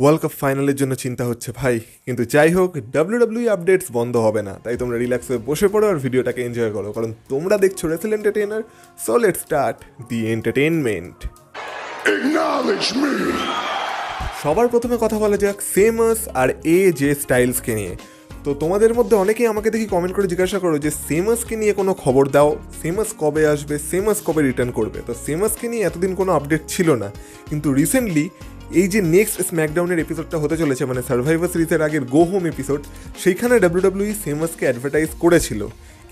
World cup ফাইনালের জন্য চিন্তা হচ্ছে ভাই, কিন্তু যাই হোক WWE আপডেটস বন্ধ হবে না, তাই তোমরা রিল্যাক্স হয়ে বসে পড়ো আর ভিডিওটাকে এনজয় করো, কারণ তোমরা দেখছো Rasel entertainer. So let's start the entertainment. সবার প্রথমে কথা বলা যাক সেমাস আর এজে স্টাইলসকে নিয়ে। তো তোমাদের মধ্যে অনেকেই আমাকে দেখি কমেন্ট করে জিজ্ঞাসা করো যে সেমাসকে নিয়ে কোনো খবর দাও, সেমাস কবে আসবে, সেমাস কবে রিটার্ন করবে। তো সেমাসকে নিয়ে এতদিন কোনো আপডেট ছিল না, কিন্তু রিসেন্টলি এই যে নেক্সট স্ম্যাকডাউনের এপিসোডটা হতে চলেছে, মানে সার্ভাইভার সিরিজের আগের গো হোম এপিসোড, সেইখানে WWE সেমাসকে অ্যাডভার্টাইজ করেছিল।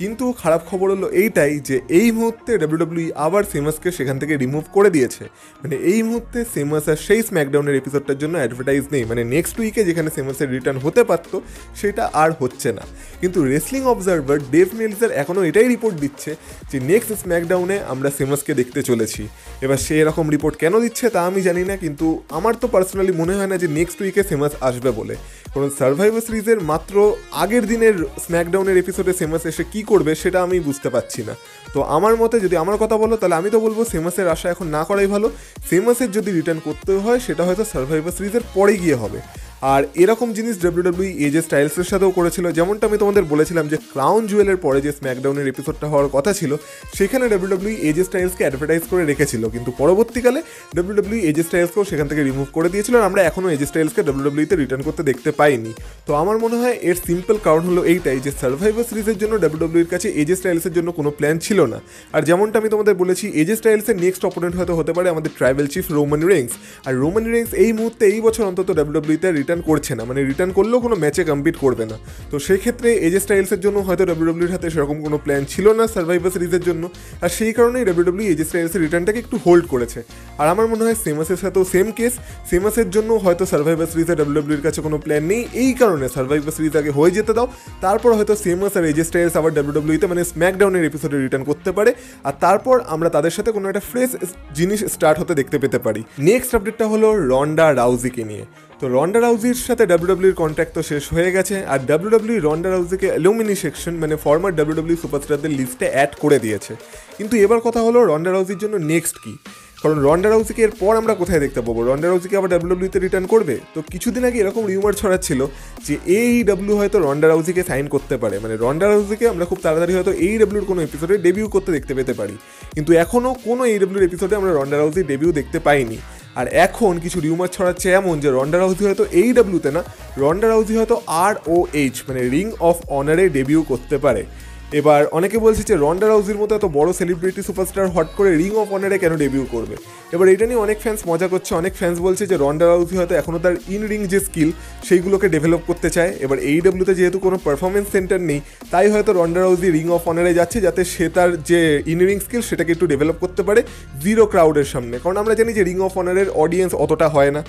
কিন্তু খারাপ খবর হলো এইটাই যে এই মুহূর্তে WWE আবার সেমাসকে সেখান থেকে রিমুভ করে দিয়েছে। মানে এই মুহূর্তে সেমাস আর সেই স্ম্যাকডাউনের এপিসোডটার জন্য অ্যাডভার্টাইজ নেই, মানে নেক্সট উইকে যেখানে সেমাসের রিটার্ন হতে পারত সেটা আর হচ্ছে না। কিন্তু রেসলিং অবজারভার ডেভ মিলসের এখনও এটাই রিপোর্ট দিচ্ছে যে নেক্সট স্ম্যাকডাউনে আমরা সেমাসকে দেখতে চলেছি। এবার সে এরকম রিপোর্ট কেন দিচ্ছে তা আমি জানি না, কিন্তু আমার তো পার্সোনালি মনে হয় না যে নেক্সট উইকে সেমাস আসবে বলে, কারণ সার্ভাইভার সিরিজের মাত্র আগের দিনের স্ম্যাকডাউনের এপিসোডে সেমাস এসে কী করবে সেটা আমি বুঝতে পারছি না। তো আমার মতে যদি আমার কথা বলো তাহলে আমি তো বলবো সেমাসের আশা এখন না করাই ভালো। সেমাসের যদি রিটার্ন করতে হয় সেটা হয়তো সার্ভাইভার সিরিজের পরে গিয়ে হবে। আর এরকম জিনিস WWE AJ স্টাইলসের সাথেও করেছিল, যেমনটা আমি তোমাদের বলেছিলাম যে ক্রাউন জুয়েলের পরে যে স্ম্যাকডাউনের এপিসোডটা হওয়ার কথা ছিল সেখানে WWE AJ স্টাইলসকে অ্যাডভার্টাইজ করে রেখেছিল, কিন্তু পরবর্তীকালে WWE AJ স্টাইলসকেও সেখান থেকে রিমুভ করে দিয়েছিল আর আমরা এখনও AJ স্টাইলসকে WWE তে রিটার্ন করতে দেখতে পাইনি। তো আমার মনে হয় এর সিম্পল কারণ হলো এইটাই যে সার্ভাইভার সিরিজের জন্য WWE এর কাছে AJ স্টাইলসের জন্য কোনো প্ল্যান ছিল না। আর যেমনটা আমি তোমাদের বলেছি AJ স্টাইলসের নেক্সট অপোনেন্ট হয়তো হতে পারে আমাদের ট্রাইবেল চিফ রোমান রেইন্স, আর রোমান রেইন্স এই মুহূর্তে এই বছর অন্তত WWE তে রিটার্ন করছে না, মানে রিটার্ন করলেও কোনো ম্যাচে কম্পিট করবে না। তো সেক্ষেত্রে AJ স্টাইলসের জন্য হয়তো WWE এর হাতে সেরকম কোনো প্ল্যান ছিল না সার্ভাইভার সিরিজের জন্য, আর সেই কারণেই WWE AJ স্টাইলসের রিটার্নটাকে একটু হোল্ড করেছে। আর আমার মনে হয় সেমাসের সাথেও সেম কেস, সেমাসের জন্য হয়তো সার্ভাইভার সিরিজে WWE এর কাছে কোনো প্ল্যান নেই, এই কারণে সার্ভাইভার সিরিজ আগে হয়ে যেতে দাও, তারপর হয়তো সেমাস আর AJ স্টাইলস আবার WWE তে মানে স্ম্যাকডাউনের এপিসোডে রিটার্ন করতে পারে, আর তারপর আমরা তাদের সাথে কোনো একটা ফ্রেশ জিনিস স্টার্ট হতে দেখতে পেতে পারি। নেক্সট আপডেটটা হলো রন্ডা রাউজিকে নিয়ে। তো রন্ডা রাউজির সাথে WWE এর কন্ট্রাক্ট তো শেষ হয়ে গেছে, আর WWE রন্ডা রাউজিকে অ্যালুমিনি সেকশন মানে ফর্মার WWE সুপারস্টারদের লিস্টে অ্যাড করে দিয়েছে। কিন্তু এবার কথা হলো রন্ডা রাউজির জন্য নেক্সট কী, কারণ রন্ডা রাউজিকে এরপর আমরা কোথায় দেখতে পাবো? রন্ডা রাউজিকে আবার WWE তে রিটার্ন করবে? তো কিছুদিন আগে এরকম রিউমার ছড়াচ্ছিল যে AEW হয়তো রন্ডা রাউজিকে সাইন করতে পারে, মানে রন্ডা রাউজিকে আমরা খুব তাড়াতাড়ি হয়তো AEW এর কোনো এপিসোডে ডেবিউ করতে দেখতে পেতে পারি, কিন্তু এখনও কোনো AEW এর এপিসোডে আমরা রন্ডা রাউজির ডেবিউ দেখতে পাইনি। আর এখন কিছু রিউমার ছড়াচ্ছে এমন যে রন্ডা রাউজি হয়তো AEW তে না, রন্ডা রাউজি হয়তো ROH মানে রিং অফ অনারে ডেবিউ করতে পারে। এবার অনেকে বলছে যে রন্ডা রাউজির মতো এত বড় সেলিব্রিটি সুপারস্টার হট করে রিং অফ অনারে কেন ডেবিউ করবে? এবার এটা নিয়ে অনেক ফ্যান্স মজা করছে, অনেক ফ্যান্স বলছে যে রন্ডা রাউজি হয়তো এখনও তার ইন রিং যে স্কিল সেইগুলোকে ডেভেলপ করতে চায়। এবার AEW তে যেহেতু কোনো পারফরমেন্স সেন্টার নেই তাই হয়তো রন্ডা রাউজি রিং অফ অনারে যাচ্ছে যাতে সে তার যে ইন রিং স্কিল সেটাকে একটু ডেভেলপ করতে পারে জিরো ক্রাউডের সামনে, কারণ আমরা জানি যে রিং অফ অনারের অডিয়েন্স অতটা হয় না।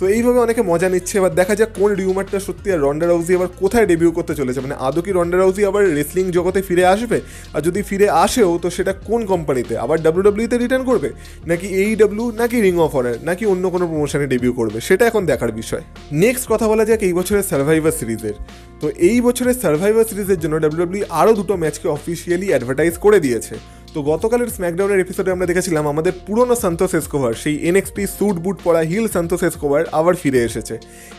তো এইভাবে অনেকে মজা নিচ্ছে। এবার দেখা যাক কোন রিউমারটা সত্যি আর রন্ডা রাউজি আবার কোথায় ডেবিউ করতে চলেছে, মানে আদৌ কি রন্ডা রাউজি আবার রেসলিং জগতে ফিরে আসবে? আর যদি ফিরে আসেও তো সেটা কোন কোম্পানিতে, আবার WWE তে রিটার্ন করবে নাকি AEW নাকি রিং অফ অনার নাকি অন্য কোনো প্রমোশনে ডেবিউ করবে, সেটা এখন দেখার বিষয়। নেক্সট কথা বলা যাক এই বছরের সার্ভাইভার সিরিজের। তো এই বছরের সার্ভাইভার সিরিজের জন্য WWE আরও দুটো ম্যাচকে অফিসিয়ালি অ্যাডভার্টাইজ করে দিয়েছে। তো গতকালের স্ম্যাকডাউনের এপিসোডে আমরা দেখেছিলাম আমাদের পুরনো সান্তোস এসকোবার, সেই NXT স্যুট বুট পরা হিল সান্তোস এসকোবার আবার ফিরে এসেছে।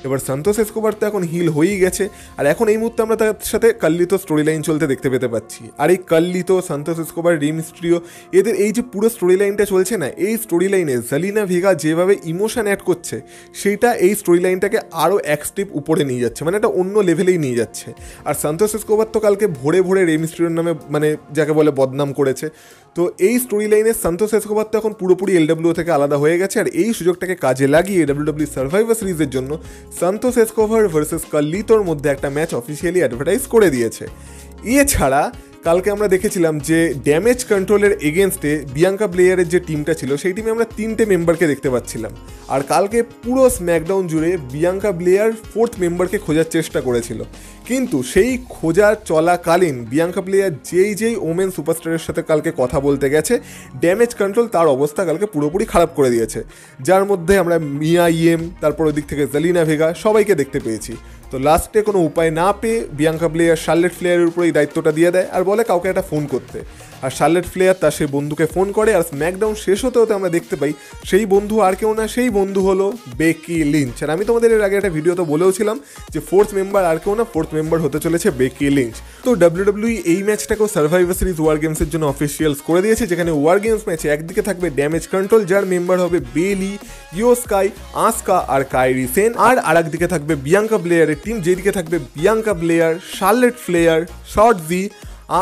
এবার সান্তোস এসকোবার তো এখন হিল হয়েই গেছে, আর এখন এই মুহূর্তে আমরা তার সাথে কার্লিতো স্টোরি লাইন চলতে দেখতে পেতে পাচ্ছি। আর এই Carlito, Santos Escobar, Rey Mysterio এদের এই যে পুরো স্টোরি লাইনটা চলছে না, এই স্টোরি লাইনে জেলিনা ভেগা যেভাবে ইমোশন অ্যাড করছে সেইটা এই স্টোরি লাইনটাকে আরও এক স্টেপ উপরে নিয়ে যাচ্ছে, মানে এটা অন্য লেভেলেই নিয়ে যাচ্ছে। আর সান্তোস এসকোবার তো কালকে ভোরে ভোরে রে মিস্টেরিওর নামে মানে যাকে বলে বদনাম করেছে। তো এই স্টোরি লাইনে সান্তোস এসকোবার তো এখন পুরোপুরি LWO থেকে আলাদা হয়ে গেছে, আর এই সুযোগটাকে কাজে লাগিয়ে WWE সার্ভাইভার সিরিজের জন্য সান্তোস এসকোবার ভার্সেস কার্লিতোর মধ্যে একটা ম্যাচ অফিসিয়ালি অ্যাডভার্টাইজ করে দিয়েছে। এছাড়া কালকে আমরা দেখেছিলাম যে ড্যামেজ কন্ট্রোলের এগেনস্টে বিয়াঙ্কা ব্লেয়ারের যে টিমটা ছিল সেই টিমে আমরা 3টে মেম্বারকে দেখতে পাচ্ছিলাম, আর কালকে পুরো স্ম্যাকডাউন জুড়ে বিয়াঙ্কা ব্লেয়ার 4th মেম্বারকে খোঁজার চেষ্টা করেছিল, কিন্তু সেই খোঁজা চলাকালীন বিয়াঙ্কা ব্লেয়ার যেই ওমেন সুপারস্টারের সাথে কালকে কথা বলতে গেছে ড্যামেজ কন্ট্রোল তার অবস্থা কালকে পুরোপুরি খারাপ করে দিয়েছে, যার মধ্যে আমরা মিয়া ইএম তারপর ওই দিক থেকে জেলিনা ভেগা সবাইকে দেখতে পেয়েছি। তো লাস্টে কোনো উপায় না পেয়ে বিয়াঙ্কা ব্লেয়ার শার্লেট ফ্লেয়ারের উপর এই দায়িত্বটা দিয়ে দেয় আর বলে কাউকে একটা ফোন করতে, আর শার্লেট ফ্লেয়ার তার সেই বন্ধুকে ফোন করে। আর স্ম্যাকডাউন শেষ হতে হতে আমরা দেখতে পাই সেই বন্ধু আর কেউ না, সেই বন্ধু হলো বেকি লিঞ্চ। আর আমি তোমাদের এর আগে একটা ভিডিওতে বলেওছিলাম যে ফোর্থ মেম্বার আর কেউ না, ফোর্থ মেম্বার হতে চলেছে বেকি লিঞ্চ। তো WWE এই ম্যাচটাকেও সার্ভাইভার সিরিজ ওয়ার গেমসের জন্য অফিসিয়ালস করে দিয়েছে, যেখানে ওয়ার গেমস ম্যাচে একদিকে থাকবে ড্যামেজ কন্ট্রোল, যার মেম্বার হবে বেলি, ইয়োস্কাই, আসকা আর কাইরি সেন। আর আরেকদিকে থাকবে বিয়াঙ্কা ব্লেয়ারের টিম, যেদিকে থাকবে Bianca Belair, Charlotte Flair, Shotzi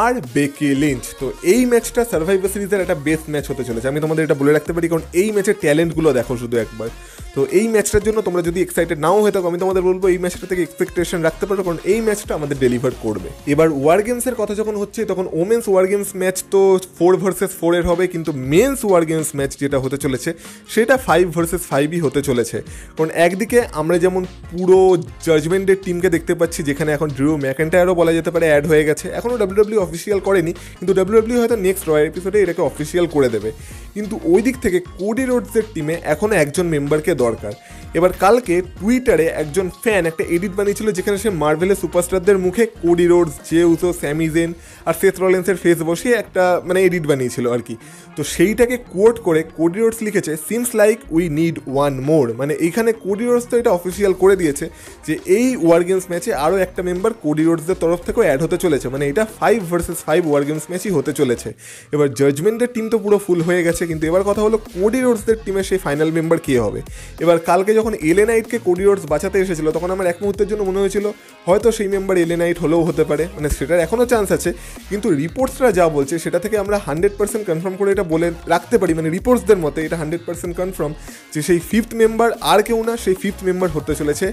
আর বেকি লিঞ্চ। তো এই ম্যাচটা সার্ভাইভার সিরিজের একটা বেস্ট ম্যাচ হতে চলেছে, আমি তোমাদের এটা বলে রাখতে পারি, কারণ এই ম্যাচের ট্যালেন্টগুলো দেখো শুধু একবার। তো এই ম্যাচটার জন্য তোমরা যদি এক্সাইটেড নাও হয়ে থাকো, আমি তোমাদের বলবো এই ম্যাচটা থেকে এক্সপেকটেশন রাখতে পারো, কারণ এই ম্যাচটা আমাদের ডেলিভার করবে। এবার ওয়ার গেমসের কথা যখন হচ্ছে, তখন ওমেন্স ওয়ার গেমস ম্যাচ তো 4 vs 4 হবে, কিন্তু মেন্স ওয়ার গেমস ম্যাচ যেটা হতে চলেছে সেটা 5 vs 5 হতে চলেছে। কারণ একদিকে আমরা যেমন পুরো জাজমেন্টের টিমকে দেখতে পাচ্ছি, যেখানে এখন ড্রু ম্যাকইন্টায়ারও বলা যেতে পারে অ্যাড হয়ে গেছে, এখনও ডাব্লিউডাব্লিউ অফিসিয়াল করেনি, কিন্তু ডাব্লিউডাব্লিউ হয়তো নেক্সট রয়্যাল এপিসোডে এটাকে অফিসিয়াল করে দেবে। কিন্তু ওই দিক থেকে কোডি রোডসের টিমে এখনও একজন মেম্বারকে দরকার। এবার কালকে টুইটারে একজন ফ্যান একটা এডিট বানিয়েছিল, যেখানে সে মার্ভেলের সুপারস্টারদের মুখে Cody Rhodes, Jey Uso, Sami Zayn আর সেথ রলিন্সের ফেস বসিয়ে একটা মানে এডিট বানিয়েছিল আর কি। তো সেইটাকে কোট করে কোডি রোডস লিখেছে, seems like we need one more. মানে এইখানে কোডি রোডস তো এটা অফিসিয়াল করে দিয়েছে যে এই ওয়ার গেমস ম্যাচে আরও একটা মেম্বার কোডি রোডসদের তরফ থেকেও অ্যাড হতে চলেছে, মানে এটা 5 vs 5 ওয়ার গেমস ম্যাচই হতে চলেছে। এবার জাজমেন্টের টিম তো পুরো ফুল হয়ে গেছে, কিন্তু এবার কথা হলো কোডি রোডসদের টিমে সেই ফাইনাল মেম্বার কে হবে। এবার কালকে যখন এলএ নাইটকে কোডি রোডস বাঁচাতে এসেছিলো, তখন আমার এক মুহূর্তের জন্য মনে হয়েছিল হয়তো সেই মেম্বার এলএ নাইট হলেও হতে পারে, মানে সেটার এখনও চান্স আছে। কিন্তু রিপোর্টসরা যা বলছে সেটা থেকে আমরা 100% কনফার্ম করে এটা বলে রাখতে পারি, মানে রিপোর্টসদের মতে এটা 100% কনফার্ম যে সেই ফিফথ মেম্বার আর কেউ না, সেই ফিফথ মেম্বার হতে চলেছে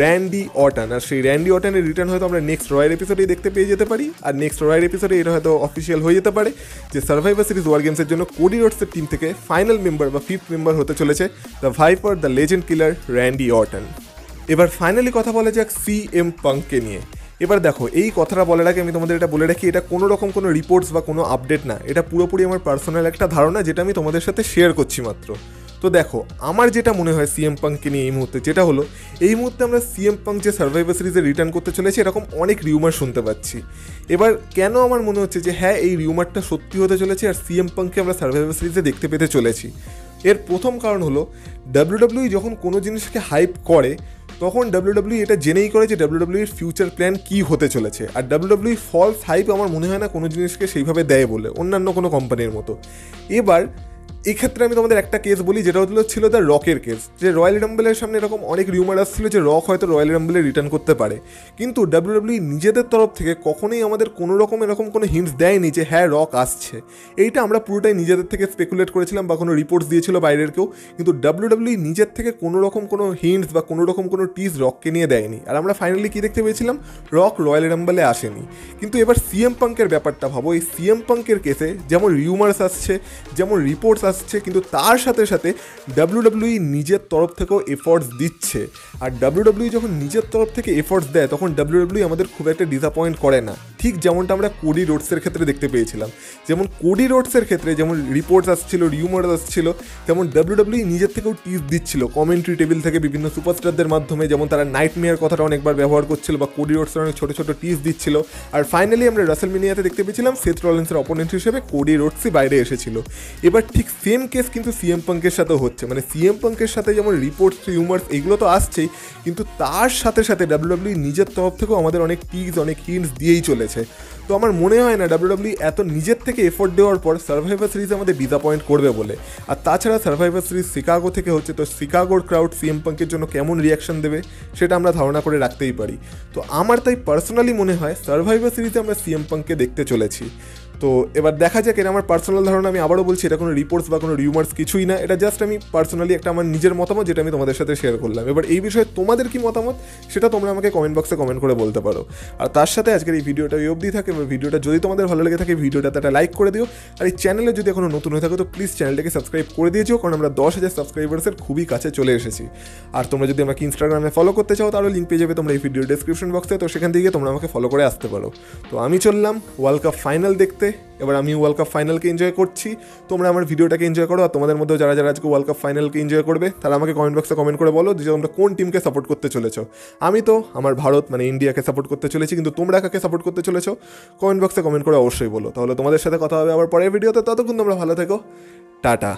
র্যান্ডি অর্টন। আর সেই র্যান্ডি অর্টনের রিটার্ন হয়তো আমরা নেক্সট রয়্যাল এপিসোডেই দেখতে পেয়ে যেতে পারি, আর নেক্সট রয়্যাল এপিসোডে এটা হয়তো অফিসিয়াল হয়ে যেতে পারে যে সার্ভাইভার সিরিজ ওয়ার গেমসের জন্য কোডি রোডসের টিম থেকে ফাইনাল মেম্বার বা ফিফথ মেম্বার হতে চলেছে the Viper, the legend killer Randy Orton. এবার ফাইনালি কথা বলা যাক সিএম পাঙ্ককে নিয়ে। এবার দেখো, এই কথাটা বলার আগে আমি তোমাদের এটা বলে রাখি, এটা কোনো রকম কোনো রিপোর্টস বা কোনো আপডেট না, এটা পুরোপুরি আমার পার্সোনাল একটা ধারণা যেটা আমি তোমাদের সাথে শেয়ার করছি মাত্র। তো দেখো, আমার যেটা মনে হয় সিএম পাঙ্ককে নিয়ে এই মুহূর্তে যেটা হলো, এই মুহূর্তে আমরা সিএম পাঙ্ক যে সার্ভাইভার সিরিজে রিটার্ন করতে চলেছে এরকম অনেক রিউমার শুনতে পাচ্ছি। এবার কেন আমার মনে হচ্ছে যে হ্যাঁ এই রিউমারটা সত্যি হতে চলেছে আর সিএম পাঙ্ককে আমরা সার্ভাইভার সিরিজে দেখতে পেতে চলেছি, এর প্রথম কারণ হলো ডাব্লিউডাব্লিউ যখন কোনো জিনিসকে হাইপ করে তখন ডাব্লিউডাব্লিউ এটা জেনেই করে যে ডাব্লিউডাব্লিউর ফিউচার প্ল্যান কী হতে চলেছে। আর ডাব্লিউডাব্লিউ ফলস হাইপ আমার মনে হয় না কোনো জিনিসকে সেইভাবে দেয় বলে, অন্যান্য কোনো কোম্পানির মতো। এবার এক্ষেত্রে আমি তোমাদের একটা কেস বলি, যেটা ছিল দ্য রকের কেস, যে রয়্যাল রাম্বলের সামনে এরকম অনেক রিউমার আসছিল যে রক হয়তো রয়্যাল রাম্বলে রিটার্ন করতে পারে, কিন্তু ডাব্লিউডাব্লিউ নিজেদের তরফ থেকে কখনোই আমাদের কোনো রকম এরকম কোনো হিন্টস দেয়নি যে হ্যাঁ রক আসছে। এইটা আমরা পুরোটাই নিজেদের থেকে স্পেকুলেট করেছিলাম বা কোনো রিপোর্টস দিয়েছিল বাইরের কেউ, কিন্তু ডাব্লিউডাব্লিউ নিজের থেকে কোনো রকম কোনো হিন্টস বা কোনো রকম কোনো টিজ রককে নিয়ে দেয়নি। আর আমরা ফাইনালি কী দেখতে পেয়েছিলাম, রক রয়্যাল রাম্বলে আসেনি। কিন্তু এবার সিএম পাঙ্কের ব্যাপারটা ভাবো, এই সিএম পাঙ্কের কেসে যেমন রিউমার্স আসছে, যেমন রিপোর্টস আসছে, কিন্তু তার সাথে সাথে ডাব্লিউডাব্লিউই নিজের তরফ থেকেও এফোর্টস দিচ্ছে। আর ডাব্লিউডাব্লিউ যখন নিজের তরফ থেকে এফোর্টস দেয় তখন ডাব্লিউডাব্লিউ আমাদের খুব একটা ডিসঅ্যাপয়েন্ট করে না, ঠিক যেমনটা আমরা কোডি রোডসের ক্ষেত্রে দেখতে পেয়েছিলাম। যেমন কোডি রোডসের ক্ষেত্রে যেমন রিপোর্টস আসছিল, রিউমার্স আসছিল, তেমন ডাব্লিউডাব্লিউ নিজের থেকেও টিপ দিচ্ছিল কমেন্ট্রি টেবিল থেকে বিভিন্ন সুপারস্টারদের মাধ্যমে, যেমন তারা নাইটমেয়ার কথাটা অনেকবার ব্যবহার করছিল বা কোডি রোডসের অনেক ছোটো ছোটো টিপ দিচ্ছিল। আর ফাইনালি আমরা রাসেলমেনিয়াতে দেখতে পেয়েছিলাম সেথ রলিন্সের অপোনেন্ট হিসেবে কোডি রোডসই বাইরে এসেছিল। এবার ঠিক সেম কেস কিন্তু সিএম পাঙ্কের সাথেও হচ্ছে, মানে সিএম পাঙ্কের সাথে যেমন রিপোর্টস, রিউমার্স এগুলো তো আসছেই, কিন্তু তার সাথে সাথে ডাব্লিউডাব্লিউ নিজের তরফ থেকেও আমাদের অনেক টিপস, অনেক হিন্টস দিয়েই চলেছে। তো আমার মনে হয় না ডাব্লিউডাব্লিউ এত নিজের থেকে এফোর্ট দেওয়ার পর সার্ভাইভার সিরিজ আমাদের ডিসঅ্যাপয়েন্ট করবে বলে। আর তাছাড়া সার্ভাইভার সিরিজ শিকাগো থেকে হচ্ছে, তো শিকাগোর ক্রাউড সিএম পাঙ্কের জন্য কেমন রিয়াকশন দেবে সেটা আমরা ধারণা করে রাখতেই পারি। তো আমার তাই পার্সোনালি মনে হয় সার্ভাইভার সিরিজে আমরা সিএম পাঙ্ককে দেখতে চলেছি। তো এবার দেখা যাক, এটা আমার পার্সোনাল ধারণা, আমি আবারও বলছি এটা কোনো রিপোর্টস বা কোনো রিউমার্স কিছুই না, এটা জাস্ট আমি পার্সোনালি একটা আমার নিজের মতামত যেটা আমি তোমাদের সাথে শেয়ার করলাম। এবার এই বিষয়ে তোমাদের কী মতামত সেটা তোমরা আমাকে কমেন্ট বক্সে কমেন্ট করে বলতে পারো। আর তার সাথে আজকের এই ভিডিওটা এই অবধি থাকে, এবং ভিডিওটা যদি তোমাদের ভালো লেগে থাকে ভিডিওটাতে একটা লাইক করে দিও। আর এই চ্যানেলে যদি এখনও নতুন হয়ে থাকো তো প্লিজ চ্যানেলটাকে সাবস্ক্রাইব করে দিয়েছো, কারণ আমরা 10,000 সাবস্ক্রাইবার্সের খুবই কাছে চলে এসেছি। আর তোমরা যদি আমাকে ইনস্টাগ্রামে ফলো করতে চাও তাহলে লিঙ্ক পেয়ে যাবে তোমরা এই ভিডিও ডেসক্রিপশন বক্সে, তো সেখান থেকে তোমরা আমাকে ফলো করে আসতে পারো। তো আমি চললাম ওয়ার্ল্ড কাপ ফাইনাল দেখতে। এবার আমি ওয়ার্ল্ড কাপ ফাইনালকে এনজয় করছি, তোমরা আমার ভিডিওটাকে এনজয় করো। আর তোমাদের মধ্যেও যারা যারা আজকে ওয়ার্ল্ড কাপ ফাইনালকে এনজয় করবে তারা আমাকে কমেন্ট বক্সে কমেন্ট করে বলো যে তোমরা কোন টিমকে সাপোর্ট করতে চলেছো। আমি তো আমার ভারত মানে ইন্ডিয়াকে সাপোর্ট করতে চলেছি, কিন্তু তোমরা কাকে সাপোর্ট করতে চলেছো কমেন্ট বক্সে কমেন্ট করে অবশ্যই বলো। তাহলে তোমাদের সাথে কথা হবে আবার পরের ভিডিওতে, ততক্ষণ তোমরা ভালো থেকো, টাটা।